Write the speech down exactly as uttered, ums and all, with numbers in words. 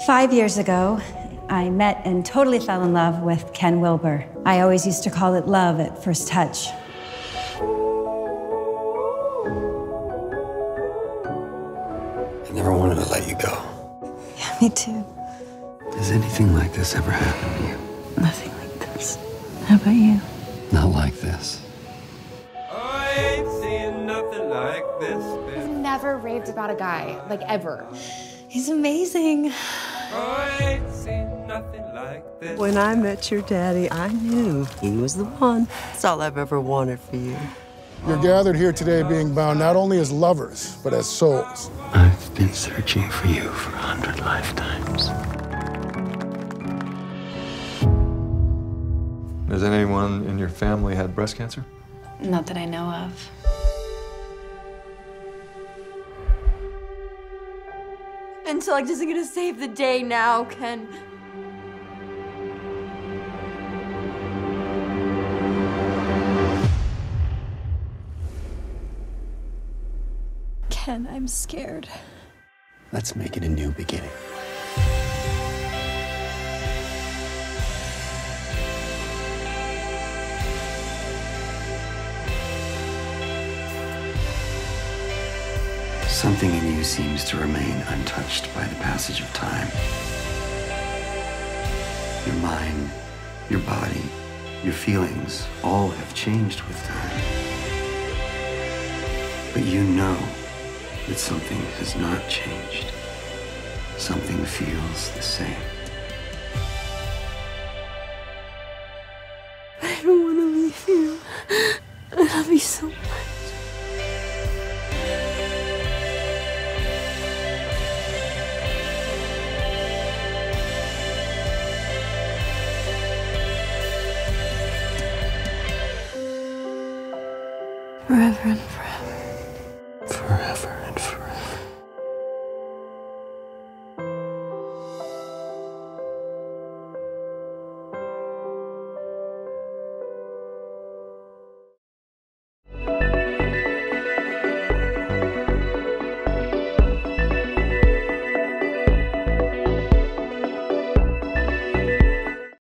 Five years ago, I met and totally fell in love with Ken Wilber. I always used to call it love at first touch. I never wanted to let you go. Yeah, me too. Has anything like this ever happened to you? Nothing like this. How about you? Not like this. I ain't seen nothing like this. I've never raved about a guy, like ever. He's amazing. I ain't seen nothing like this. When I met your daddy, I knew he was the one. That's all I've ever wanted for you. You're gathered here today being bound not only as lovers, but as souls. I've been searching for you for a hundred lifetimes. Has anyone in your family had breast cancer? Not that I know of. Intellect isn't gonna save the day now, Ken. Ken, I'm scared. Let's make it a new beginning. Something in you seems to remain untouched by the passage of time. Your mind, your body, your feelings, all have changed with time. But you know that something has not changed. Something feels the same. I don't want to leave you. I love you so much. Reverend.